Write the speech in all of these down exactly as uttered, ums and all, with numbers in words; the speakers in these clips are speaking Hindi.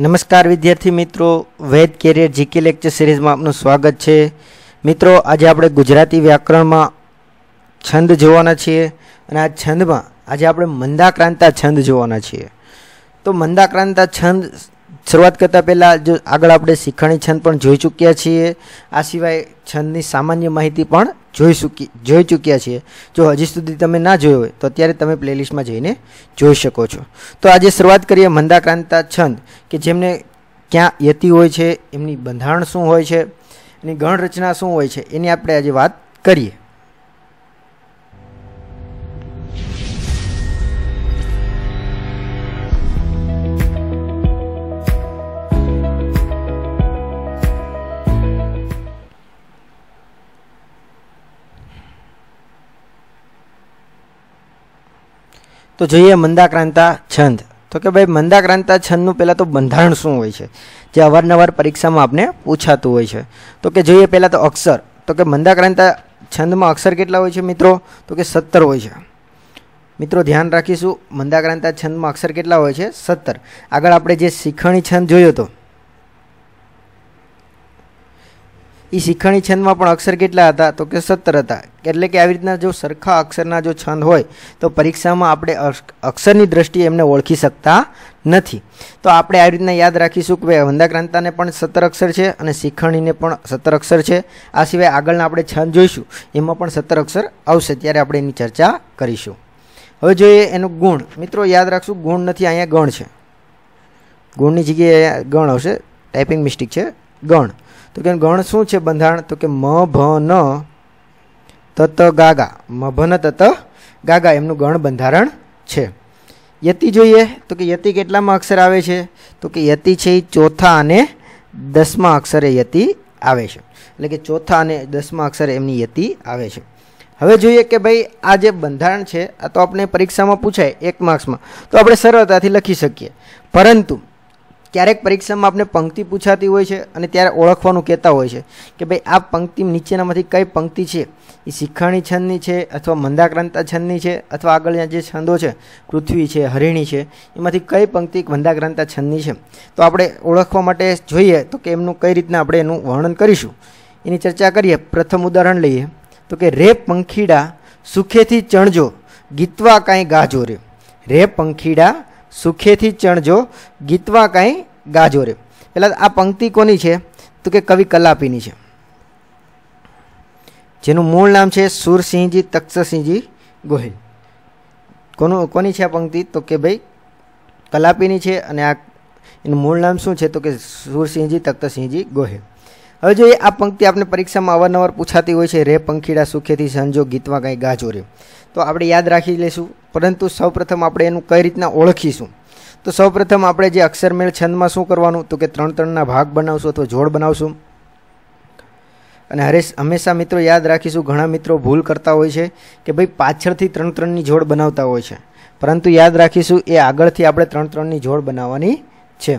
नमस्कार विद्यार्थी मित्रों, Ved career GK lecture series में आपनु स्वागत है। मित्रों, आज आपणे गुजराती व्याकरण में छंद जोवाना छीए अने आ छंद में आज आपणे मंदाक्रांता छंद जोवाना छीए। तो मंदाक्रांता छंद शुरुआत करता पहला जो आगळ आपणे शिखणी छंद पण जोई चूक्या छीए, आ सिवाय छंदनी सामान्य माहिती पण जोई चूकी जोई चूक्या छीए। जो हजी सुधी तमे ना जोयो होय तो अत्यारे तमे प्लेलिस्टमां जईने जोई शको छो। तो आजे शुरुआत करीए मंदाक्रांता छंद के जेमने क्यां यति होय छे, एमनी बंधारण शुं होय छे, एनी गण रचना शुं होय छे, एनी आपणे आजे वात करीए। तो जोईए मंदाक्रांता छंद। तो कि भाई मंदाक्रांता छंदनु पहला तो बंधारण शुं होय छे, जे अवारनवार परीक्षा में आपने पूछातुं होय छे। तो कि जोईए पहला तो अक्षर। तो कि मंदाक्रांता छंद में अक्षर केटला होय छे मित्रों? तो कि सत्तर होय छे। मित्रों ध्यान राखीशुं, मंदाक्रांता छंद में अक्षर केटला होय छे? सत्तर। आगळ आपणे जे शिखणी छंद जोयो तो ई शिखणी छंद में पण अक्षर केटला हता? तो कि सत्तर हता। एटले के आवी रीतना जो सरखा अक्षरना जो छंद होय तो परीक्षा में आपणे अक्षरनी दृष्टिए एमने ओळखी शकता नथी। तो आपणे आ रीतना याद राखीशुं के मंदाक्रांताने पण सत्तर अक्षर छे अने शिखणीने पण सत्तर अक्षर छे। आ सिवाय आगळना आपणे छंद जोईशुं एमां पण सत्तर अक्षर आवशे, त्यारे आपणे एनी चर्चा करीशुं। हवे जोईए एनो गुण। मित्रों याद राखशो, गुण नथी, अहींया गण छे। गुणनी जग्याए गण आवशे, टाइपिंग मिस्टेक छे, गण। तो के गण शू है बंधारण? तो कि म भ न तत गागा, म भ न तत गागा एमनु गण बंधारण है। यति जोईए। तो कि यति केटलामा अक्षर आवे छे? तो कि यति छे चौथा अने दसमा अक्षरे यति आवे छे, एटले के चौथा अने दसमा अक्षरे एमनी यति आवे छे। हवे जोईए के भाई आ जे बंधारण छे आ तो आपने परीक्षामां पूछाय एक मार्क्स में, तो आपणे सरळताथी लखी शकीए। परंतु क्यारेक परीक्षा में आपने पंक्ति पूछाती होय छे अने त्यारे ओळखवानुं कहेता होय छे के भाई आ पंक्ति नीचेनामांथी कई पंक्ति छे, ए शिखणी छंदनी छे अथवा मंदाक्रांता छंदनी छे अथवा आगळना जे छंदो छे पृथ्वी छे, हरिणी छे, एमांथी कई पंक्ति मंदाक्रांता छंदनी छे। तो आपणे ओळखवा माटे जोईए तो के एमनुं कई रीतना आपणे एनुं वर्णन करीशुं, एनी चर्चा करीए। प्रथम उदाहरण लईए तो के रे पंखीडा सुखेथी चणजो गीतवा कांई गाजो रे। रे पंखीडा सुखेथी चणजो गीतवा कांई गाजो रे। पहला आ पंक्ति कोनी छे? तो कि कवि कलापीनी छे, जेनुं मूळ नाम छे सूरसिंहजी तक्षसिंहजी गोहिल। कोनु कोनी छे आ पंक्ति? तो कि भाई कलापीनी छे अने आ एनुं मूळ नाम शुं छे? तो कि सूरसिंहजी तक्षसिंहजी गोहिल। हवे जो आ पंक्ति आपने परीक्षा में अवारनवार पूछाती होय छे, रे पंखीडा सुखेथी चणजो गीतवा कांई गाजो रे, तो आपणे याद राखी लेशुं। परंतु सौ प्रथम आपणे एनुं कई रीतना ओळखीशुं? तो सौ प्रथम आपणे जे अक्षरमेल छंद में शुं करवानुं? तो कि त्रण त्रणना भाग बनावशुं अथवा जोड़ बनावशुं। अने हरेश हमेशा मित्रों याद राखीशुं, घणा मित्रों भूल करता होय छे के भाई पाछळथी त्रण त्रणनी जोड़ बनावता होय छे, परंतु याद राखीशुं ए आगळथी आपणे त्रण त्रणनी जोड़ बनाववानी छे।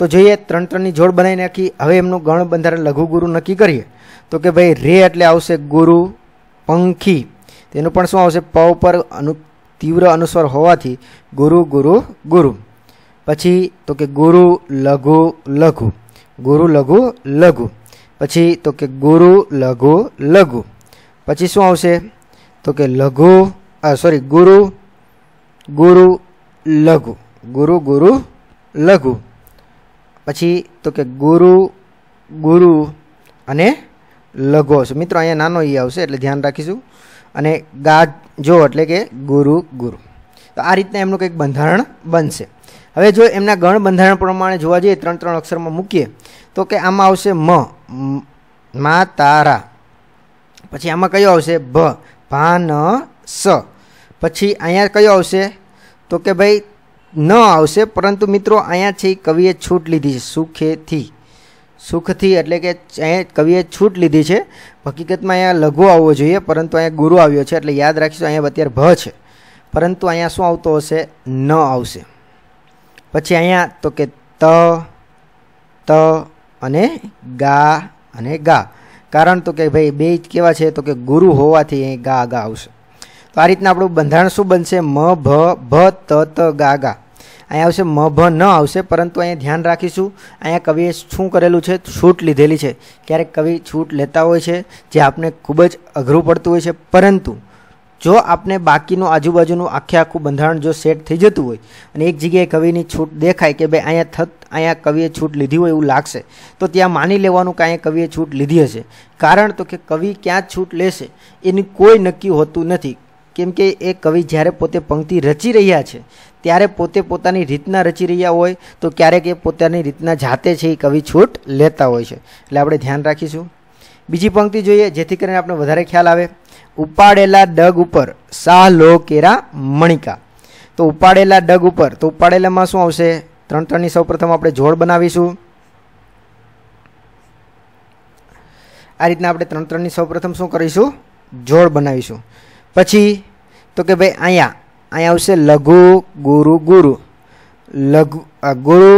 तो जोईए त्रण त्रणनी जोड़ बनावी नाखी। हवे एमनुं गण बंधारण लघु गुरु नक्की करीए। तो कि भाई रे एटले आवशे गुरु, पंखी तेनुं पण शुं आवशे? प पर अनु तीव्र अनुस्वर होवाथी गुरु गुरु गुरु। पछी तो कि गुरु लघु लघु, गुरु लघु लघु। पछी तो कि गुरु लघु लघु। पछी शुं आवशे? तो कि लघु सॉरी गुरु गुरु लघु, गुरु गुरु लघु। पछी तो कि गुरु गुरु अने लघु आवशे। मित्रों अहींया नानो ई आवशे एटले ध्यान राखीशुं। अने गाजो एटले के गुरु गुरु। तो आ रीतना एमनुं कंईक बंधारण बनशे। हवे जो एमना गण बंधारण प्रमाणे जोवा जईए, त्रण त्रण अक्षरमां मूकीए तो कि आमां आवशे म मा तारा, पछी आमां कयो आवशे? भ भा न स। पछी अहींया कयो आवशे? तो कि भाई न आवशे। परंतु मित्रों अहींया छे कविए छूट लीधी छे, सुखेथी सुखथी एटले के कविए छूट लीधी है। हकीकत में अँ लघु आवो जोईए, परंतु अँ गुरु आव्यो छे एटले याद राखीशुं अँ अत्यारे भ छे, परंतु अँ शुं आवतो हशे? न आवशे। पछी अँ तो कि त त अने गा अने गा, कारण तो कि भाई बे केवा छे? तो कि गुरु होवाथी अँ गा गा आवशे। तो आ रीतना आपणुं बंधारण शुं बनशे? म भ भ त त गा गा। अँ आ म भ न आवशे, परंतु अँ ध्यान राखीशू अँ कविए शूँ करेलू है, छूट लीधेली है। क्यारेक कवि छूट लेता हो छे, जे आपने खूबज अघरू पड़तू हो छे, परंतु जो आपने बाकीनू आजूबाजूनू आखे आखू बंधारण जो सेट थी जतु होय अने एक जगह कविनी छूट देखाय के भाई अहींया थत अहींया कविए छूट लीधी होय एवुं लागशे, तो त्यां मानी लेवानुं के अहींया कविए छूट लीधी हशे। कारण तो कि कवि क्यां छूट लेशे एनी कोई नक्की होतुं नथी, केम के एक कवि ज्यारे पोते पंक्ति रची रह्या छे त्यारे पोते पोतानी रीतना रची रह्या होय तो क्यारेक ए पोतानी रीतना जाते छे कवि छूट लेता होय छे, एटले आपणे ध्यान राखीशुं। बीजी पंक्ति जोईए जेथी करीने आपणे वधारे ख्याल आवे। उपाड़ेला डग उपर सा लो केरा मणिका, तो उपाड़ेला डग उपर, तो उपाड़ेला में शुं आवशे त्रण त्रण नी सौ प्रथम आपणे जोड़ बनावीशुं। आ रीतना आपणे त्रण त्रण नी सौ प्रथम शुं करीशुं, जोड़ बनावीशुं। पछी तो के भाई अहींया अहींया आवशे लघु गुरु गुरु लघु गुरु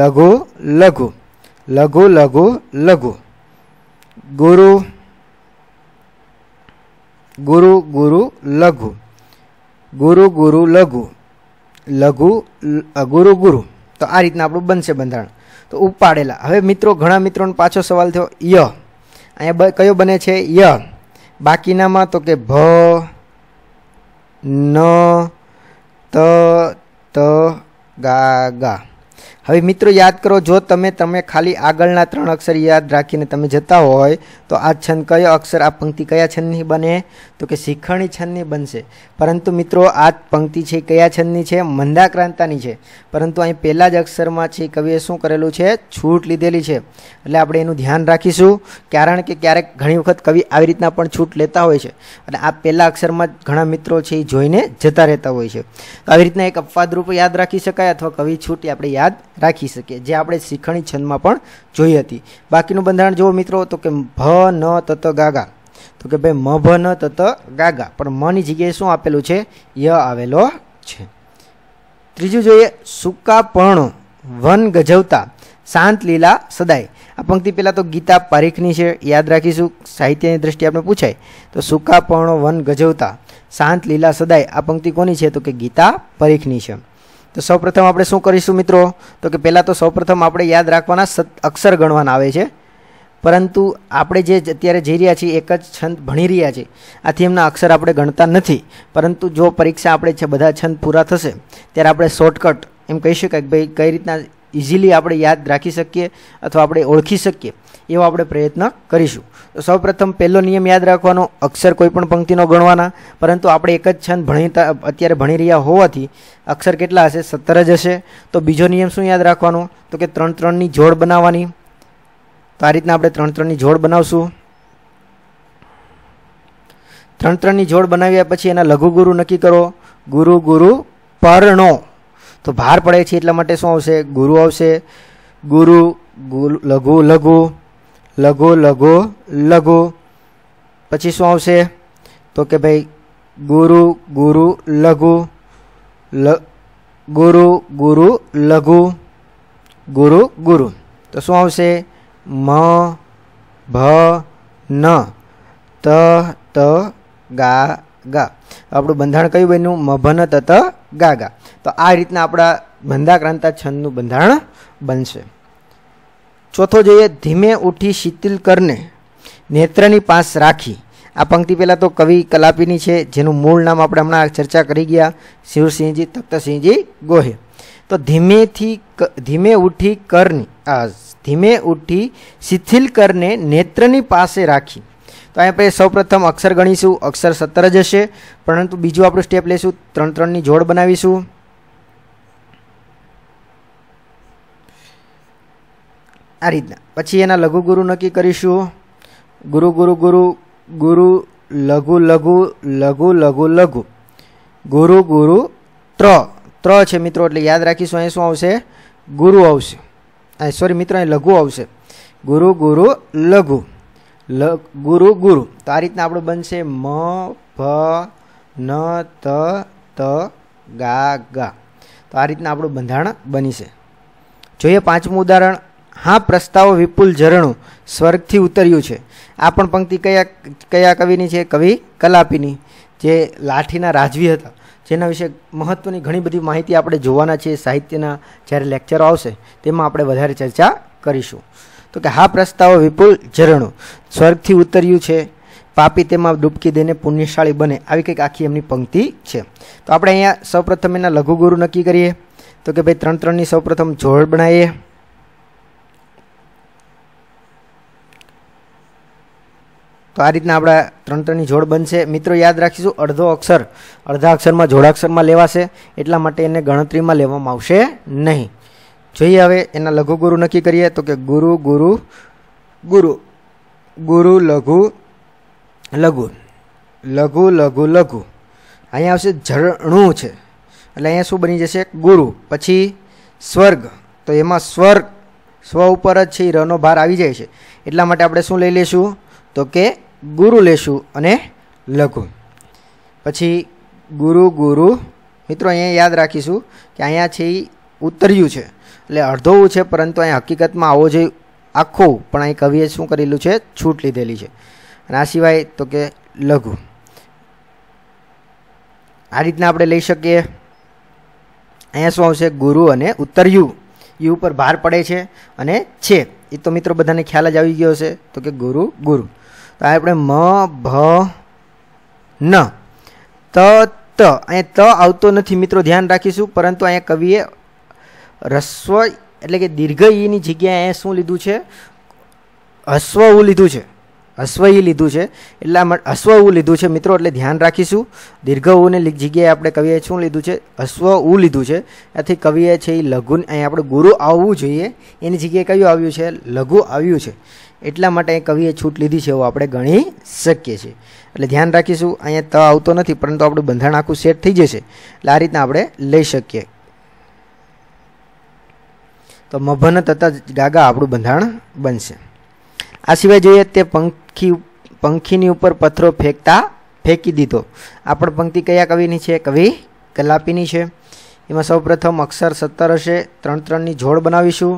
लघु लघु लघु लघु लघु गुरु गुरु गुरु लघु गुरु गुरु लघु लघु गुरु गुरु, तो आ रीतना आपणुं बनशे बंधारण। तो उपाड़ेला, हवे मित्रों घणा मित्रों पाछो सवाल थयो य अहींया कयो बने छे य, बाकीनामां तो के भ न त त गा गा। हवे मित्रों याद करो, जो तमे तमे खाली आगळना त्रण अक्षर याद राखीने तमे जता होय तो आ छंद कयो अक्षर, आ पंक्ति कया छंदनी बने तो के शिखरणी छंदनी बनशे। परंतु मित्रों आ पंक्ति छे कया छंदनी छे, मंदाक्रांतानी छे, परंतु अहीं पहेला ज अक्षरमां छे कविए शुं करेलुं छे, छूट लीधेली छे, एटले आपणे एनुं ध्यान राखीशुं। कारण के क्यारेक घणी वखत कवि આવી રીતના પણ छूट लेता होय छे अने आ पहेला अक्षरमां घणा मित्रों छे ए जोईने जता रहेता होय छे, तो આવી રીતના એક અપવાદરૂપ याद राखी शकाय अथवा कवि छूट आपणे याद राखी सके, जे आपणे शिखरणी छंदमां पण जोई हती। बाकीनुं बंधारण जोवो मित्रों, तो के भ न त त गा गा, तो के भाई म भ न त त गा गा, पण म नी जग्याए शुं आपेलुं छे य आवेलो छे। त्रीजुं जोईए सुकापणो वन गजवता शांत लीला सदाय, आ पंक्ति पहला तो गीता पारीखनी छे, याद राखीशुं, साहित्यनी दृष्टिए आपणे पूछाय तो सुकापणो वन गजवता शांत लीला सदाय, आ पंक्ति कोनी छे तो के गीता पारीखनी छे। तो सौ प्रथम आपणे शुं करीशुं मित्रों, तो के पहला तो सौ प्रथम आपणे याद राखवाना सत अक्षर गणवाना आवे छे, परंतु आपणे जे अत्यारे जई रह्या छीए एक ज छंद भणी रह्या छीए आथी एमना अक्षर आपणे गणता नथी, परंतु जो परीक्षा आपणे बधा छंद पूरा थशे त्यारे आपणे शॉर्टकट एम कही शकाय के भाई कई रीतना इजीली आपणे याद राखी सकीए अथवा आपणे ओळखी सकीए एवो आपणे प्रयत्न करीशुं। तो सौ प्रथम पहलो नियम याद राखवानो अक्षर कोईपण पंक्तिनो गणवाना, परंतु आपणे एक ज छंद भणीता अत्यारे भणी रह्या होवाथी अक्षर केटला हशे सत्तर ज हशे। तो बीजो नियम शुं याद राखवानो, तो के त्रण त्रणनी जोड़ बनाववानी, तो आ रीतना आपणे त्रण त्रणनी जोड़ बनावशुं। त्रण त्रणनी जोड़ बनाव्या पछी एना लघु गुरु नक्की करो, गुरु गुरु पर्णो, तो भार पड़े छे એટલા માટે શું આવશે ગુરુ આવશે, ગુરુ લઘુ લઘુ લઘુ લઘુ લઘુ, પછી શું આવશે તો કે ભાઈ ગુરુ ગુરુ લઘુ ગુરુ ગુરુ લઘુ ગુરુ ગુરુ, તો શું આવશે મ ભ ન ત ત ગા गा। तो आपणुं बंधारण कयुं बन्युं म भ न त त गा गा, तो आ रीतना आपणा मंदाक्रांता छंदनुं बंधारण बनशे। चौथो जोईए धीमे उठी शिथिल करने नेत्रनी पास राखी, आ पंक्ति पहला तो कवि कलापीनी छे, जेनुं मूळ नाम आपणे हमणां चर्चा करी गया शिवसिंहजी तख्तसिंहजी गोहे। तो धीमे थी धीमे उठी करनी धीमे उठी शिथिल करने नेत्रनी पासे राखी, तो अहीं आपणे सौप्रथम अक्षर गणीशुं, अक्षर सत्तर ज हशे, परंतु बीजो आपणुं स्टेप लेशुं त्रण त्रणनी जोड़ बनावीशुं। आ रीतना पछी एना लघु गुरु नक्की करीशुं, गुरु गुरु गुरु गुरु लघु लघु लघु लघु लघु गुरु गुरु त्र त्र छे मित्रों, एटले याद राखीशुं अहीं शुं आवशे गुरु आवशे, अहीं सॉरी मित्रों अहीं लघु आवशे, गुरु गुरु लघु ल गुरु गुरु, तो आ रीतना आपणुं बनशे म भ न त त गा गा, तो आ रीतना आपणुं બંધારણ બનશે। જોઈએ પાંચમું ઉદાહરણ, હા પ્રસ્તાવો વિપુલ ઝરણું સ્વર્ગથી ઉતર્યું છે, આ પણ પંક્તિ કયા કયા કવિની છે કવિ કલાપીની, જે લાઠીના રાજવી હતા, જેના વિશે મહત્વની ઘણી બધી માહિતી આપણે જોવાના છે સાહિત્યના જ્યારે લેક્ચરો આવશે તેમાં આપણે વધારે ચર્ચા કરીશું। તો કે હા પ્રસ્તાવ વિપુલ ઝરણું સ્વર્ગથી ઉતર્યું છે પાપી તેમાં ડૂબકી દઈને પુણ્યશાળી બને આવી કંઈક આખી એમની પંક્તિ છે। તો આપણે અહીંયા સૌપ્રથમ એના લઘુગુરુ નક્કી કરીએ તો કે ભાઈ ત્રણ ત્રણની સૌપ્રથમ જોડ બનાવીએ। तो आ रीतना आपड़ा त्रण त्रणनी जोड़ बनशे। मित्रों याद राखीशुं अर्धो अक्षर अर्धा अक्षर में जोड़ाक्षर में लेवाशे एटला माटे एने गणतरी में लेवामां आवशे नहीं। जोईए हवे एना लघुगुरु नक्की करीए तो के गुरु गुरु गुरु गुरु लघु लघु लघु लघु लघु अहींया आवशे झरणुं छे एटले अहींया शुं बनी जशे गुरु। पछी स्वर्ग तो एमां स्वर्ग स्व उपर ज छे रनो भार आवी जाय छे एटला माटे आपणे शुं लई लेशुं तो के गुरु लेशु अने लघु। पछी गुरु गुरु मित्रों अहीं याद राखीशू कि अहीं छे उतर्यु छे एटले अर्धो छे परंतु अहीं हकीकत में आवो जोईए आखो पण अहीं कविए शुं करेलुं छे छूट लीधेली छे। अने आ सिवाय तो के लघु आ रीतना आपणे लई शकीए। अहीं शुं आवशे गुरु अने उतर्यु यू पर भार पड़े छे अने छे ए तो मित्रों बधाने ख्याल ज आवी गयो छे तो के गुरु गुरु। तो आपणे म भ न त त अहीं त आवतो नथी मित्रों ध्यान राखीशुं परंतु अहीं कविए रस्व एटले के दीर्घ ई नी जग्याए अहीं शुं लीधुं छे ह्रस्व उ लीधुं छे ह्रस्व ई लीधुं छे एटले ह्रस्व उ लीधुं छे मित्रों एटले ध्यान राखीशुं दीर्घ उ ने जग्याए आपणे कविए शुं लीधुं छे ह्रस्व उ लीधुं छे। एथी कविए छे ई लघु अहीं आपणे गुरु आववुं जोईए एनी जग्याए कयुं आव्युं छे लघु आव्युं छे एटला माटे कविए छूट लीधी है एवं आपणे गणी शकीए छीए। एटले ध्यान राखीशुं अहींया त आवतो नथी परंतु आपणुं बंधन आखुं सेट थई जशे एटले आ रीतना आपणे लई शकीए। तो मभन तथा गागा आपणुं बंधाण बनशे। आ सिवाय जोईए ते पंखी पंखीनी उपर पत्थरो फेंकता फेंकी दीधो। आ पण पंक्ति कया कविनी छे कवि कलापीनी छे। एमां सौप्रथम अक्षर सत्तर हशे त्रण त्रणनी जोड़ बनावीशुं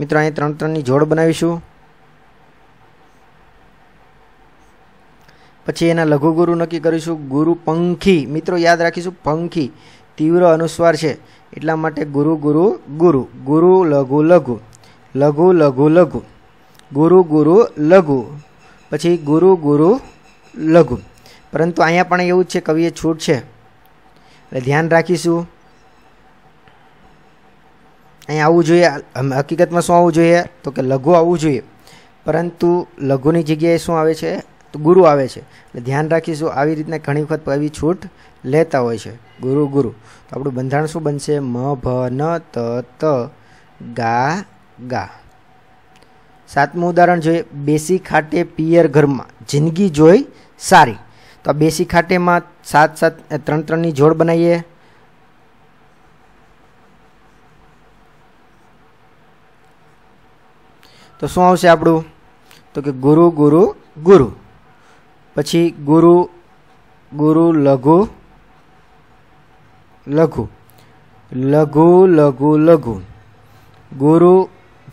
मित्रों अहीं त्रण त्रणनी जोड़ बनावीशुं। पछी एना लघुगुरु नक्की करीशुं गुरु पंखी मित्रों याद राखीशुं पंखी तीव्र अनुस्वार छे एटला माटे गुरु गुरु गुरु गुरु लघु लघु लघु लघु लघु गुरु गुरु लघु पछी गुरु गुरु लघु परंतु अहींया पण एवुं ज छे कविए छूट छे एटले ध्यान राखीशुं अहीं आवुं जोईए हकीकत में शुं आवुं जोईए तो के लघु आवुं जोईए परंतु लघुनी जग्याए शुं आवे छे तो गुरु आवे छे एटले ध्यान राखीशुं। आवी रीतना घणी वखत कवि छूट लेता होय छे गुरु गुरु। तो आपणुं बंधारण शुं बनशे म भ न त त गा गा। सातमुं उदाहरण जोईए बेसी खाटे पियर घरमां जिंदगी जोई सारी। तो बेसी खाटे में सात सात त्रण त्रणनी जोड़ बनावीए। तो शुं आवशे आपणुं तो के गुरु गुरु गुरु पछी गुरु गुरु लघु लघु लघु लघु लघु गुरु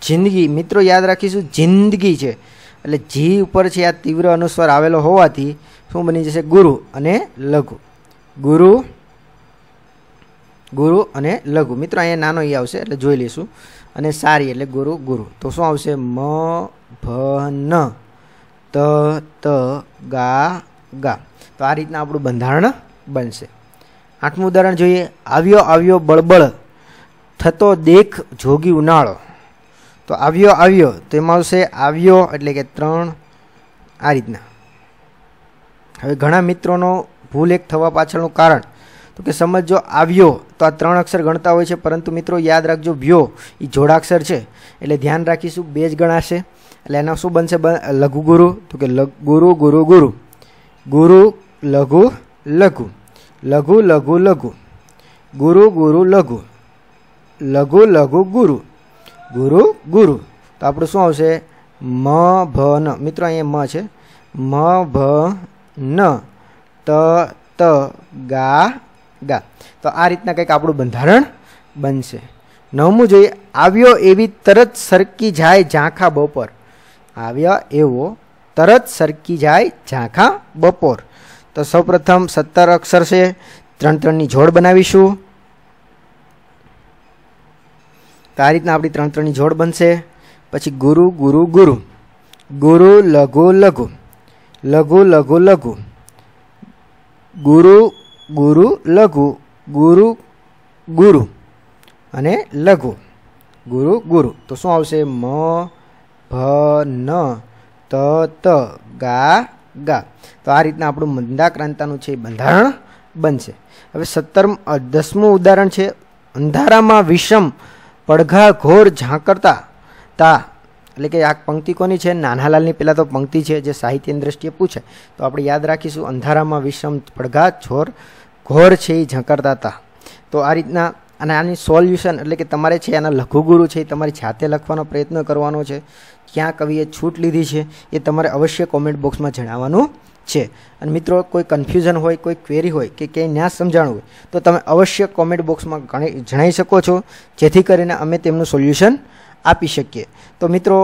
जिंदगी मित्रों याद राखीशुं जिंदगी छे एटले जी उपर छे आ तीव्र अनुस्वार आवेलो होवाथी शुं बनी जशे गुरु अने लघु गुरु गुरु अने लघु। मित्रों अहींया नानो ई आवशे एटले जोई लेशुं अने सारी एटले गुरु गुरु। तो शुं आवशे म भ न त त गा गा। तो आ रीतना आपणुं बंधारण बनशे। आठमुं उदाहरण जोईए आव्यो आव्यो बळबळ थतो देख जोगी उनाळो। तो आव्यो आव्यो तो एमां आवशे आव्यो एटले के त्रण। आ रीतना हवे घणा मित्रोनो भूल एक थवा पाछळनुं कारण तो के समजो आव्यो तो आ त्रण अक्षर गणता होय छे परंतु मित्रों याद राखजो व्यो ई जोड़ाक्षर छे एटले ध्यान राखीशुं बेज गणाशे एटले एनो शुं बनशे लघुगुरु तो के गुरु गुरु गुरु गुरु लघु लघु लघु लघु लघु गुरु गुरु लघु लघु लघु गुरु गुरु गुरु। तो आपणुं शुं आवशे म भ न मित्रों अहीं म छे म भ न त त गा गा। तो आ रीतना कंईक आपणुं बंधारण बनशे। नवमु जोईए आव्यो एवी तरत सरकी जाय झांखा बपोर। आव्यो एवो तरत सरकी जाय झांखा बपोर। तो सौ प्रथम सत्तर अक्षर से त्रण त्रण नी जोड़ बनावीशू। तो आ रीतना अपनी त्रण त्रण जोड़ बनशे। पछी गुरु गुरु गुरु गुरु लघु लघु लघु लघु लघु गुरु गुरु लघु गुरु गुरु अने लघु गुरु गुरु। तो शुं आवशे म भ न त त गा गा। तो आ रीतना आपणुं मंदाक्रांतानुं छे बंधारण बनशे। हवे सत्तरमु दसमु उदाहरण छे अंधारामां विषम पड़घा घोर झांकरता ता। एटले के आ पंक्ति कोनी छे? नानालालनी पहेला तो पंक्ति छे जे साहित्यनी दृष्टिए पूछाय तो आपणे याद राखीशुं। अंधारामां विषम पड़घा झोर घोर छे झांकरता ता। तो आ रीतना અને આની સોલ્યુશન એટલે કે તમારે છે આના લઘુગુરુ છે એ તમારી જાતે લખવાનો પ્રયત્ન કરવાનો છે। ક્યાં કવિએ છૂટ લીધી છે એ તમારે અવશ્ય કોમેન્ટ બોક્સમાં જણાવવાનું છે। અને મિત્રો કોઈ કન્ફ્યુઝન હોય, કોઈ ક્વેરી હોય કે ક્યાંય ના સમજાણું હોય તો તમે અવશ્ય કોમેન્ટ બોક્સમાં જણાવી શકો છો, જેથી કરીને અમે તેમનું સોલ્યુશન આપી શકીએ। તો મિત્રો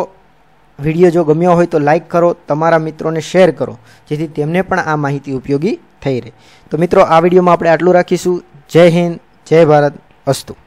વિડીયો જો ગમ્યો હોય તો લાઇક કરો, તમારા મિત્રોને શેર કરો જેથી તેમને પણ આ માહિતી ઉપયોગી થઈ રહે। તો મિત્રો આ વિડીયોમાં આપણે આટલું રાખીશું। જય હિન્દ, જય ભારત, અસ્તુ।